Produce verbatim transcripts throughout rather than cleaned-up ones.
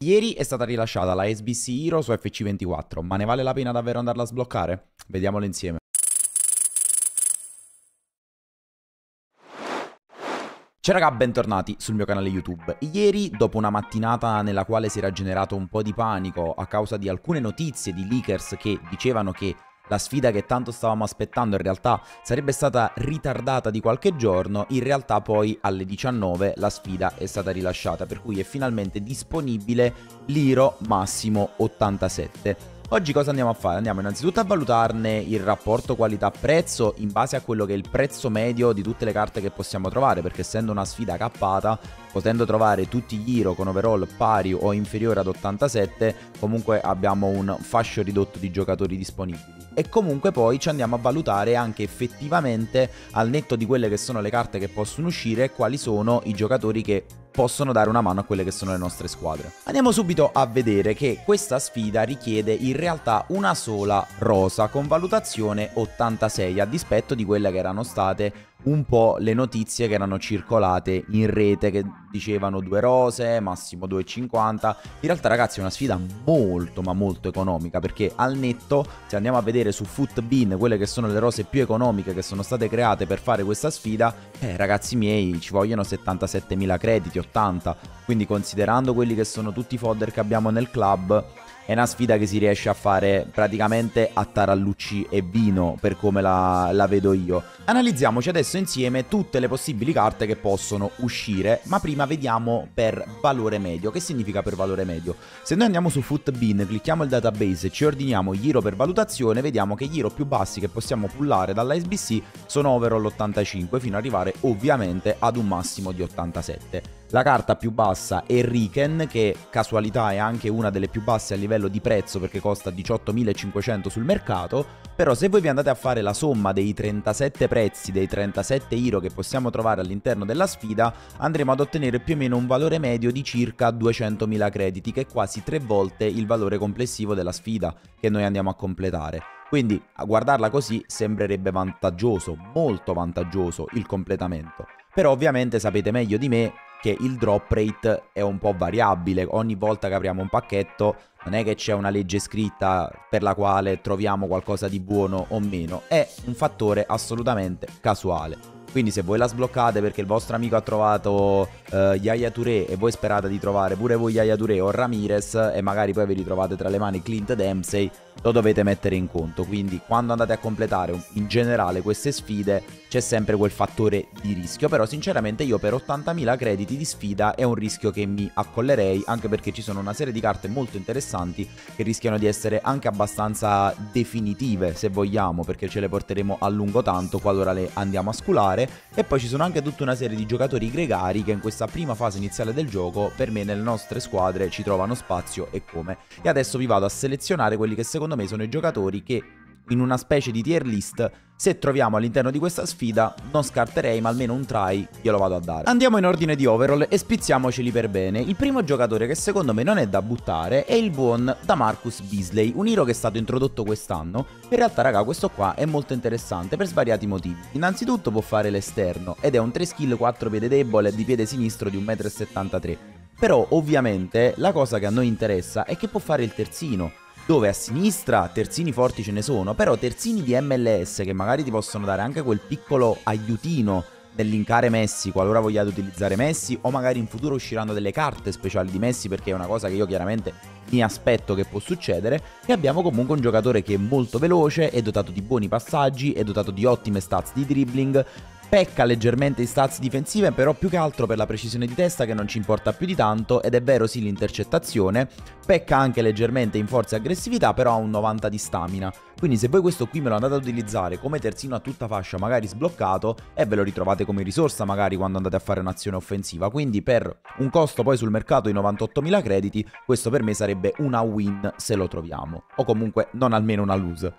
Ieri è stata rilasciata la S B C Hero su F C ventiquattro, ma ne vale la pena davvero andarla a sbloccare? Vediamolo insieme. Ciao raga, bentornati sul mio canale YouTube. Ieri, dopo una mattinata nella quale si era generato un po' di panico a causa di alcune notizie di leakers che dicevano che la sfida che tanto stavamo aspettando in realtà sarebbe stata ritardata di qualche giorno, in realtà poi alle diciannove la sfida è stata rilasciata, per cui è finalmente disponibile l'Hero Massimo ottantasette. Oggi cosa andiamo a fare? Andiamo innanzitutto a valutarne il rapporto qualità-prezzo in base a quello che è il prezzo medio di tutte le carte che possiamo trovare, perché essendo una sfida cappata, potendo trovare tutti gli Hero con overall pari o inferiore ad ottantasette, comunque abbiamo un fascio ridotto di giocatori disponibili. E comunque poi ci andiamo a valutare anche effettivamente, al netto di quelle che sono le carte che possono uscire, quali sono i giocatori che possono dare una mano a quelle che sono le nostre squadre. Andiamo subito a vedere che questa sfida richiede in realtà una sola rosa con valutazione ottantasei, a dispetto di quelle che erano state un po' le notizie che erano circolate in rete, che dicevano due rose, massimo due e cinquanta. In realtà ragazzi è una sfida molto ma molto economica, perché al netto, se andiamo a vedere su Footbin quelle che sono le rose più economiche che sono state create per fare questa sfida, eh ragazzi miei, ci vogliono settantasettemila crediti, ottanta, quindi considerando quelli che sono tutti i fodder che abbiamo nel club, è una sfida che si riesce a fare praticamente a tarallucci e vino, per come la, la vedo io. Analizziamoci adesso insieme tutte le possibili carte che possono uscire, ma prima vediamo per valore medio. Che significa per valore medio? Se noi andiamo su Footbin, clicchiamo il database e ci ordiniamo gli Hero per valutazione, vediamo che gli Hero più bassi che possiamo pullare dalla S B C sono overall ottantacinque, fino ad arrivare ovviamente ad un massimo di ottantasette. La carta più bassa è Riken, che casualità è anche una delle più basse a livello di prezzo, perché costa diciottomilacinquecento sul mercato, però se voi vi andate a fare la somma dei trentasette prezzi, dei trentasette Hero che possiamo trovare all'interno della sfida, andremo ad ottenere più o meno un valore medio di circa duecentomila crediti, che è quasi tre volte il valore complessivo della sfida che noi andiamo a completare. Quindi a guardarla così sembrerebbe vantaggioso, molto vantaggioso il completamento, però ovviamente sapete meglio di me che il drop rate è un po' variabile. Ogni volta che apriamo un pacchetto non è che c'è una legge scritta per la quale troviamo qualcosa di buono o meno, è un fattore assolutamente casuale. Quindi se voi la sbloccate perché il vostro amico ha trovato eh, Yaya Touré e voi sperate di trovare pure voi Yaya Touré o Ramirez, e magari poi vi ritrovate tra le mani Clint Dempsey, lo dovete mettere in conto. Quindi quando andate a completare in generale queste sfide c'è sempre quel fattore di rischio, però sinceramente io per ottantamila crediti di sfida è un rischio che mi accollerei, anche perché ci sono una serie di carte molto interessanti che rischiano di essere anche abbastanza definitive, se vogliamo, perché ce le porteremo a lungo tanto qualora le andiamo a sculare. E poi ci sono anche tutta una serie di giocatori gregari che in questa prima fase iniziale del gioco, per me, nelle nostre squadre ci trovano spazio e come. E adesso vi vado a selezionare quelli che secondo me sono i giocatori che, in una specie di tier list, se troviamo all'interno di questa sfida non scarterei, ma almeno un try glielo vado a dare. Andiamo in ordine di overall e spizziamoceli per bene. Il primo giocatore che secondo me non è da buttare è il buon Damarcus Beasley, un hero che è stato introdotto quest'anno. In realtà raga, questo qua è molto interessante per svariati motivi. Innanzitutto può fare l'esterno ed è un tre skill quattro piede debole di piede sinistro di un metro e settantatré. Però ovviamente la cosa che a noi interessa è che può fare il terzino, dove a sinistra terzini forti ce ne sono, però terzini di M L S che magari ti possono dare anche quel piccolo aiutino nell'incare Messi, qualora vogliate utilizzare Messi, o magari in futuro usciranno delle carte speciali di Messi, perché è una cosa che io chiaramente mi aspetto che può succedere. E abbiamo comunque un giocatore che è molto veloce, è dotato di buoni passaggi, è dotato di ottime stats di dribbling, pecca leggermente in stats difensive, però più che altro per la precisione di testa che non ci importa più di tanto, ed è vero sì l'intercettazione, pecca anche leggermente in forza e aggressività, però ha un novanta di stamina. Quindi se voi questo qui me lo andate ad utilizzare come terzino a tutta fascia, magari sbloccato, e ve lo ritrovate come risorsa magari quando andate a fare un'azione offensiva. Quindi per un costo poi sul mercato di novantottomila crediti, questo per me sarebbe una win se lo troviamo, o comunque non almeno una lose.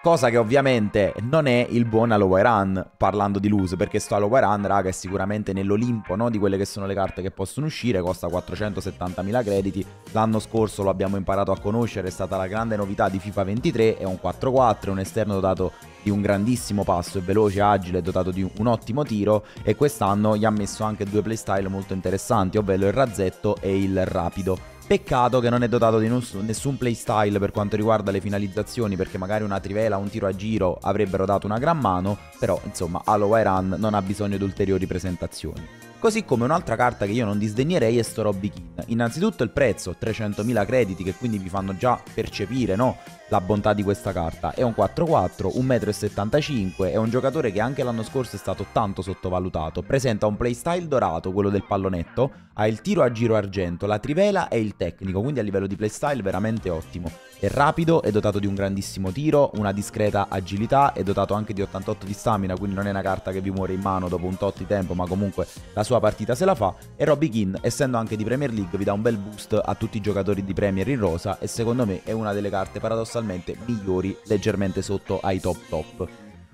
Cosa che ovviamente non è il buon Halo Run, parlando di lose, perché sto Halo Run, raga, è sicuramente nell'Olimpo, no, di quelle che sono le carte che possono uscire. Costa quattrocentosettantamila crediti, l'anno scorso lo abbiamo imparato a conoscere, è stata la grande novità di FIFA ventitré, è un quattro quattro, è un esterno dotato di un grandissimo passo, è veloce, agile, è dotato di un ottimo tiro, e quest'anno gli ha messo anche due playstyle molto interessanti, ovvero il razzetto e il rapido. Peccato che non è dotato di nessun playstyle per quanto riguarda le finalizzazioni, perché magari una trivela o un tiro a giro avrebbero dato una gran mano, però insomma Halo Run non ha bisogno di ulteriori presentazioni. Così come un'altra carta che io non disdegnerei è sto Robbie King. Innanzitutto il prezzo, trecentomila crediti, che quindi vi fanno già percepire, no, la bontà di questa carta. È un quattro quattro, uno virgola settantacinque m, è un giocatore che anche l'anno scorso è stato tanto sottovalutato. Presenta un playstyle dorato, quello del pallonetto, ha il tiro a giro argento, la trivela e il tecnico, quindi a livello di playstyle veramente ottimo. È rapido, è dotato di un grandissimo tiro, una discreta agilità, è dotato anche di ottantotto di stamina, quindi non è una carta che vi muore in mano dopo un tot di tempo, ma comunque la sua partita se la fa. E Robbie King, essendo anche di Premier League, vi dà un bel boost a tutti i giocatori di Premier in rosa e secondo me è una delle carte paradossalmente migliori, leggermente sotto ai top top.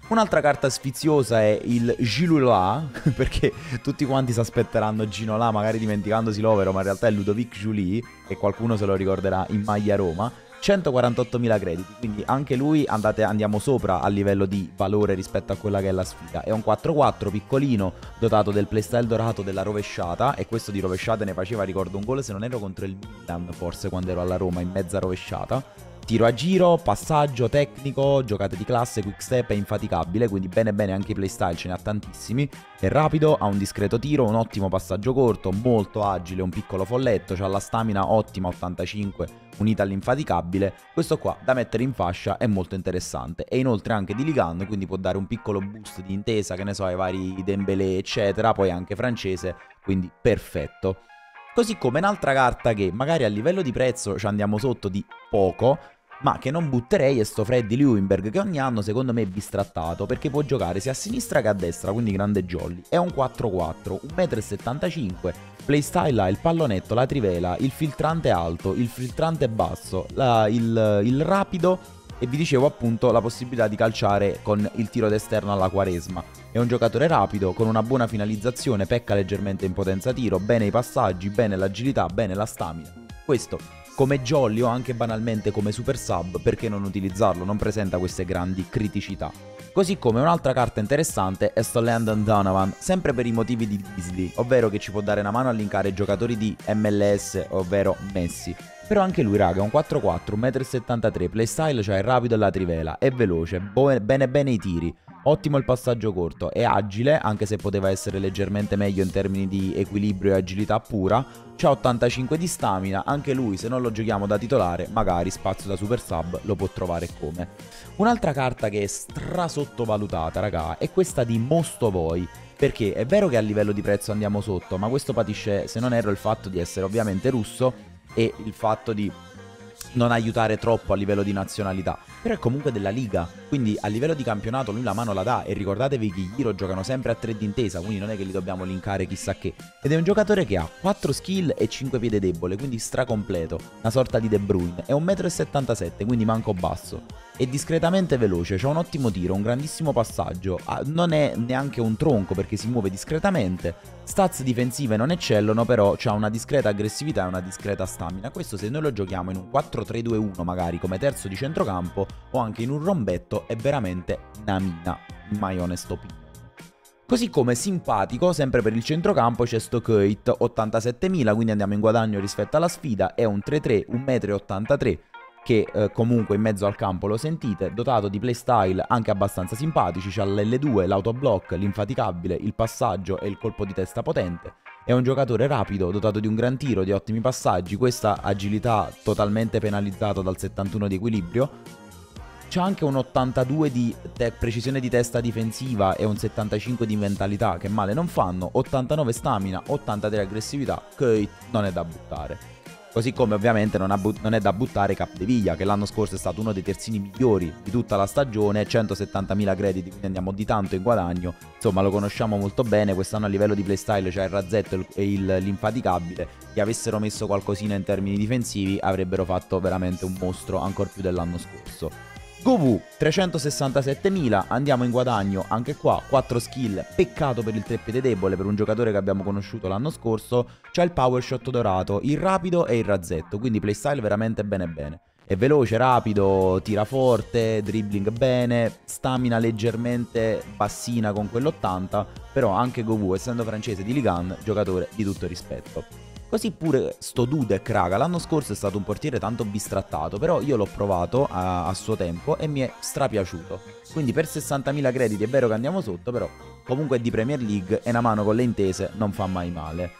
Un'altra carta sfiziosa è il Gilula, perché tutti quanti si aspetteranno Ginola, magari dimenticandosi l'overo, ma in realtà è Ludovic Julie e qualcuno se lo ricorderà in maglia Roma. centoquarantottomila crediti, quindi anche lui andate, andiamo sopra a livello di valore rispetto a quella che è la sfida. È un quattro quattro piccolino, dotato del playstyle dorato della rovesciata, e questo di rovesciate ne faceva, ricordo, un gol se non ero contro il Milan, forse quando ero alla Roma, in mezza rovesciata. Tiro a giro, passaggio, tecnico, giocate di classe, quick step, è infaticabile, quindi bene bene anche i playstyle, ce ne ha tantissimi. È rapido, ha un discreto tiro, un ottimo passaggio corto, molto agile, un piccolo folletto, ha la stamina ottima, ottantacinque, unita all'infaticabile. Questo qua da mettere in fascia è molto interessante, e inoltre anche di Ligan, quindi può dare un piccolo boost di intesa, che ne so, ai vari Dembélé eccetera, poi anche francese, quindi perfetto. Così come un'altra carta che magari a livello di prezzo ci andiamo sotto di poco, ma che non butterei è sto Freddy Luenberg, che ogni anno secondo me è bistrattato, perché può giocare sia a sinistra che a destra, quindi grande jolly. È un quattro quattro, uno virgola settantacinque m, playstyle ha il pallonetto, la trivela, il filtrante alto, il filtrante basso, la, il, il rapido, e vi dicevo appunto la possibilità di calciare con il tiro d'esterno alla Quaresma. È un giocatore rapido, con una buona finalizzazione, pecca leggermente in potenza tiro, bene i passaggi, bene l'agilità, bene la stamina. Questo come jolly o anche banalmente come super sub, perché non utilizzarlo? Non presenta queste grandi criticità. Così come un'altra carta interessante è sto Landon Donovan, sempre per i motivi di Beasley, ovvero che ci può dare una mano a linkare giocatori di M L S, ovvero Messi. Però anche lui, raga, è un quattro quattro, uno virgola settantatré m, playstyle, cioè il rapido e la trivela, è veloce, bene bene i tiri, ottimo il passaggio corto, è agile, anche se poteva essere leggermente meglio in termini di equilibrio e agilità pura, c'ha ottantacinque di stamina, anche lui se non lo giochiamo da titolare, magari spazio da super sub lo può trovare come. Un'altra carta che è stra sottovalutata, raga, è questa di Mostovoi, perché è vero che a livello di prezzo andiamo sotto, ma questo patisce, se non erro, il fatto di essere ovviamente russo, e il fatto di non aiutare troppo a livello di nazionalità, però è comunque della Liga, quindi a livello di campionato lui la mano la dà, e ricordatevi che i Hero giocano sempre a tre d'intesa, quindi non è che li dobbiamo linkare chissà che. Ed è un giocatore che ha quattro skill e cinque piede debole, quindi stracompleto, una sorta di De Bruyne. È uno virgola settantasette m, quindi manco basso, è discretamente veloce, c'ha un ottimo tiro, un grandissimo passaggio, non è neanche un tronco perché si muove discretamente, stats difensive non eccellono, però c'ha una discreta aggressività e una discreta stamina. Questo se noi lo giochiamo in un quattro tre due uno magari come terzo di centrocampo, o anche in un rombetto, è veramente una mina, my honest opinion. Così come simpatico, sempre per il centrocampo, c'è Stoccoit, ottantasettemila, quindi andiamo in guadagno rispetto alla sfida. È un tre tre, uno virgola ottantatré m, che eh, comunque in mezzo al campo lo sentite, dotato di playstyle anche abbastanza simpatici, c'ha l'L due, l'autoblock, l'infaticabile, il passaggio e il colpo di testa potente. È un giocatore rapido, dotato di un gran tiro, di ottimi passaggi, questa agilità totalmente penalizzata dal settantuno di equilibrio. C'ha anche un ottantadue di precisione di testa difensiva e un settantacinque di mentalità, che male non fanno, ottantanove stamina, ottantatré aggressività, che non è da buttare. Così come ovviamente non, non è da buttare Capi de Villa, che l'anno scorso è stato uno dei terzini migliori di tutta la stagione, centosettantamila crediti, quindi andiamo di tanto in guadagno, insomma lo conosciamo molto bene. Quest'anno a livello di playstyle c'è il razzetto e l'infaticabile, gli avessero messo qualcosina in termini difensivi avrebbero fatto veramente un mostro, ancor più dell'anno scorso. Govu, trecentosessantasettemila, andiamo in guadagno anche qua, quattro skill, peccato per il tre piede debole, per un giocatore che abbiamo conosciuto l'anno scorso. C'ha il power shot dorato, il rapido e il razzetto, quindi playstyle veramente bene bene. È veloce, rapido, tira forte, dribbling bene, stamina leggermente bassina con quell'ottanta, però anche Govu, essendo francese di Ligue uno, giocatore di tutto rispetto. Così pure sto Dude, raga, l'anno scorso è stato un portiere tanto bistrattato, però io l'ho provato a, a suo tempo e mi è strapiaciuto. Quindi per sessantamila crediti è vero che andiamo sotto, però comunque è di Premier League e una mano con le intese non fa mai male.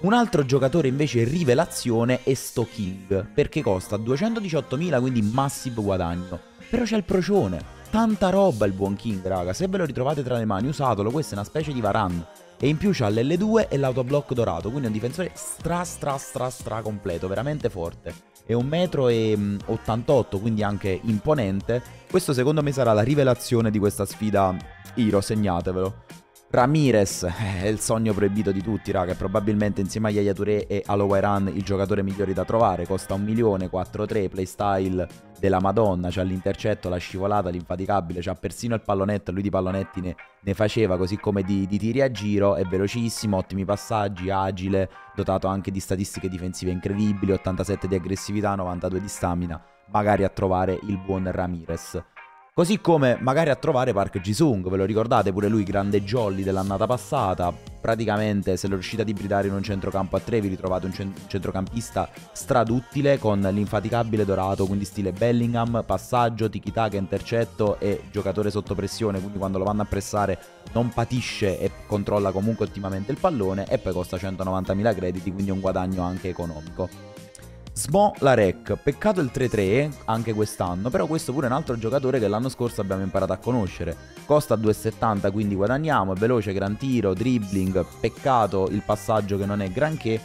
Un altro giocatore invece rivelazione è sto King, perché costa duecentodiciottomila, quindi massivo guadagno. Però c'è il procione, tanta roba il buon King, raga, se ve lo ritrovate tra le mani usatelo, questa è una specie di Varane. E in più c'ha l'L due e l'autoblock dorato, quindi è un difensore stra stra stra stra completo, veramente forte. È un metro e ottantotto, quindi anche imponente. Questo secondo me sarà la rivelazione di questa sfida Hero, segnatevelo. Ramirez è il sogno proibito di tutti, raga, è probabilmente insieme a Yaya Touré e Halo Run il giocatore migliore da trovare. Costa un milione, quattro tre, playstyle della Madonna, c'ha l'intercetto, la scivolata, l'infaticabile, c'ha persino il pallonetto, lui di pallonetti ne, ne faceva, così come di, di tiri a giro, è velocissimo, ottimi passaggi, agile, dotato anche di statistiche difensive incredibili, ottantasette di aggressività, novantadue di stamina, magari a trovare il buon Ramirez. Così come magari a trovare Park Jisung, ve lo ricordate pure lui, grande jolly dell'annata passata, praticamente se lo riuscite ad ibridare in un centrocampo a tre vi ritrovate un cent centrocampista straduttile con l'infaticabile dorato, quindi stile Bellingham, passaggio, tiki-taka, intercetto e giocatore sotto pressione, quindi quando lo vanno a pressare non patisce e controlla comunque ottimamente il pallone, e poi costa centonovantamila crediti, quindi un guadagno anche economico. Sbo la R E C, peccato il tre tre anche quest'anno, però questo pure è un altro giocatore che l'anno scorso abbiamo imparato a conoscere. Costa due settanta, quindi guadagniamo, è veloce, gran tiro, dribbling, peccato il passaggio che non è granché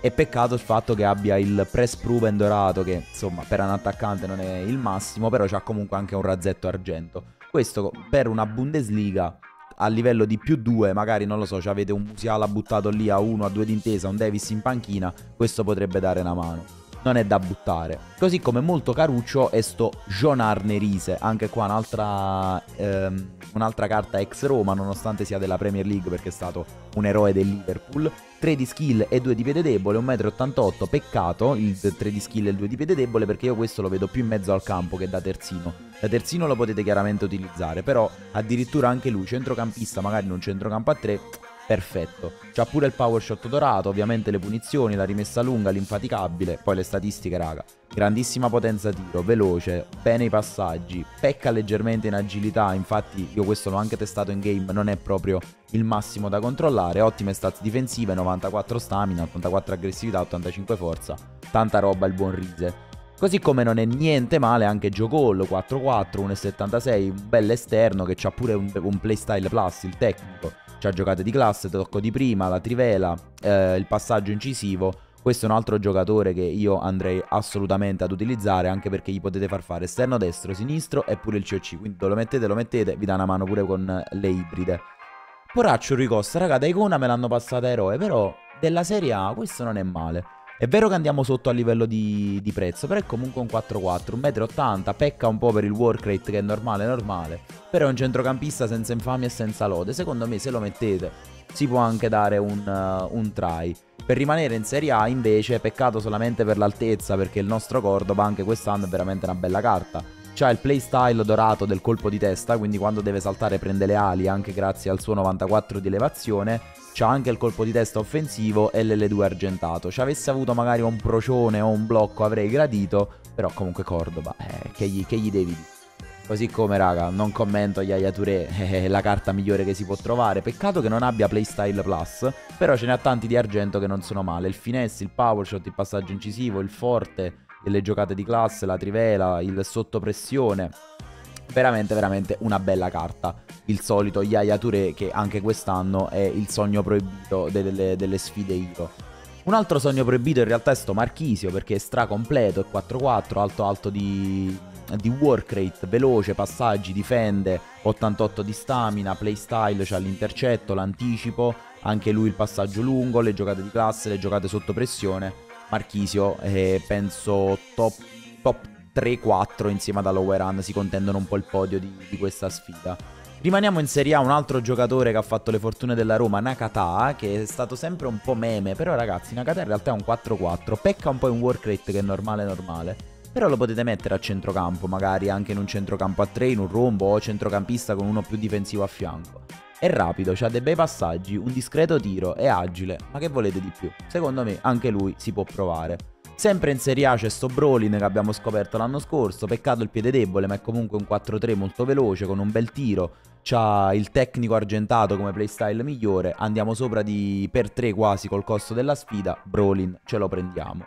e peccato il fatto che abbia il press proven dorato che insomma per un attaccante non è il massimo, però c'ha comunque anche un razzetto argento. Questo per una Bundesliga a livello di più due, magari non lo so, avete un Musiala buttato lì a uno, a due d'intesa, un Davis in panchina, questo potrebbe dare una mano. Non è da buttare. Così come molto caruccio è sto Jon Arne Rise, anche qua un'altra ehm, un'altra carta ex Roma, nonostante sia della Premier League perché è stato un eroe del Liverpool. tre di skill e due di piede debole, un metro e ottantotto, peccato il tre di skill e il due di piede debole perché io questo lo vedo più in mezzo al campo che da terzino. Da terzino lo potete chiaramente utilizzare, però addirittura anche lui centrocampista, magari in un centrocampo a tre, perfetto. C'ha pure il power shot dorato, ovviamente le punizioni, la rimessa lunga, l'infaticabile, poi le statistiche, raga. Grandissima potenza tiro, veloce, bene i passaggi, pecca leggermente in agilità, infatti io questo l'ho anche testato in game, non è proprio il massimo da controllare. Ottime stats difensive, novantaquattro stamina, ottantaquattro aggressività, ottantacinque forza, tanta roba il buon Rise. Così come non è niente male anche Giocolo, quattro quattro, uno settantasei, un bel esterno che c'ha pure un, un playstyle plus, il tecnico. C'ha giocate di classe, tocco di prima, la trivela, eh, il passaggio incisivo. Questo è un altro giocatore che io andrei assolutamente ad utilizzare, anche perché gli potete far fare esterno destro, sinistro e pure il C O C. Quindi lo mettete, lo mettete, vi dà una mano pure con le ibride. Poraccio Ricosta, raga, da icona me l'hanno passata eroe, però della Serie A questo non è male. È vero che andiamo sotto a livello di, di prezzo, però è comunque un quattro quattro, un metro e ottanta, pecca un po' per il work rate che è normale, normale, però è un centrocampista senza infamia e senza lode, secondo me se lo mettete si può anche dare un, uh, un try. Per rimanere in Serie A invece, peccato solamente per l'altezza, perché il nostro Córdoba anche quest'anno è veramente una bella carta. C'ha il playstyle dorato del colpo di testa, quindi quando deve saltare prende le ali anche grazie al suo novantaquattro di elevazione. C'ha anche il colpo di testa offensivo e l'L due argentato. Ci avesse avuto magari un procione o un blocco avrei gradito, però comunque Córdoba, eh, che, gli, che gli devi dire. Così come, raga, non commento Yaya Touré, è eh, la carta migliore che si può trovare. Peccato che non abbia playstyle plus, però ce ne ha tanti di argento che non sono male. Il finesse, il power shot, il passaggio incisivo, il forte, le giocate di classe, la trivela, il sottopressione. Veramente veramente una bella carta. Il solito Yaya Touré che anche quest'anno è il sogno proibito delle, delle sfide Hero. Un altro sogno proibito in realtà è sto Marchisio, perché è stra completo, è quattro quattro, alto alto di, di work rate, veloce, passaggi, difende, ottantotto di stamina, playstyle, c'ha l'intercetto, l'anticipo, anche lui il passaggio lungo, le giocate di classe, le giocate sotto pressione. Marchisio è penso top, top tre quattro insieme ad Halo Run, si contendono un po' il podio di, di questa sfida. Rimaniamo in Serie A, un altro giocatore che ha fatto le fortune della Roma, Nakata, che è stato sempre un po' meme, però ragazzi Nakata in realtà è un quattro quattro, pecca un po' in work rate che è normale normale, però lo potete mettere a centrocampo, magari anche in un centrocampo a tre, in un rombo o centrocampista con uno più difensivo a fianco. È rapido, c'ha dei bei passaggi, un discreto tiro, è agile, ma che volete di più? Secondo me anche lui si può provare. Sempre in Serie A c'è sto Brolin che abbiamo scoperto l'anno scorso, peccato il piede debole, ma è comunque un quattro tre molto veloce con un bel tiro, c'ha il tecnico argentato come playstyle migliore, andiamo sopra di per tre quasi col costo della sfida, Brolin ce lo prendiamo.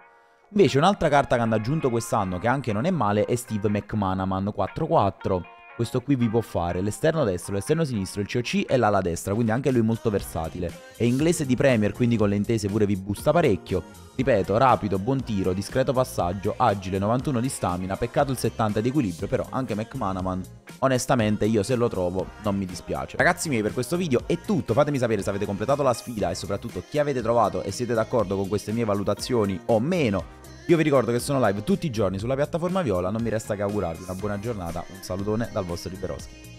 Invece un'altra carta che hanno aggiunto quest'anno che anche non è male è Steve McManaman quattro quattro. Questo qui vi può fare l'esterno destro, l'esterno sinistro, il C O C e l'ala destra, quindi anche lui molto versatile. È inglese di Premier, quindi con le intese pure vi busta parecchio. Ripeto, rapido, buon tiro, discreto passaggio, agile, novantuno di stamina, peccato il settanta di equilibrio, però anche McManaman, onestamente io se lo trovo non mi dispiace. Ragazzi miei, per questo video è tutto, fatemi sapere se avete completato la sfida e soprattutto chi avete trovato e siete d'accordo con queste mie valutazioni o meno. Io vi ricordo che sono live tutti i giorni sulla piattaforma Viola, non mi resta che augurarvi una buona giornata, un salutone dal vostro Riberoschi.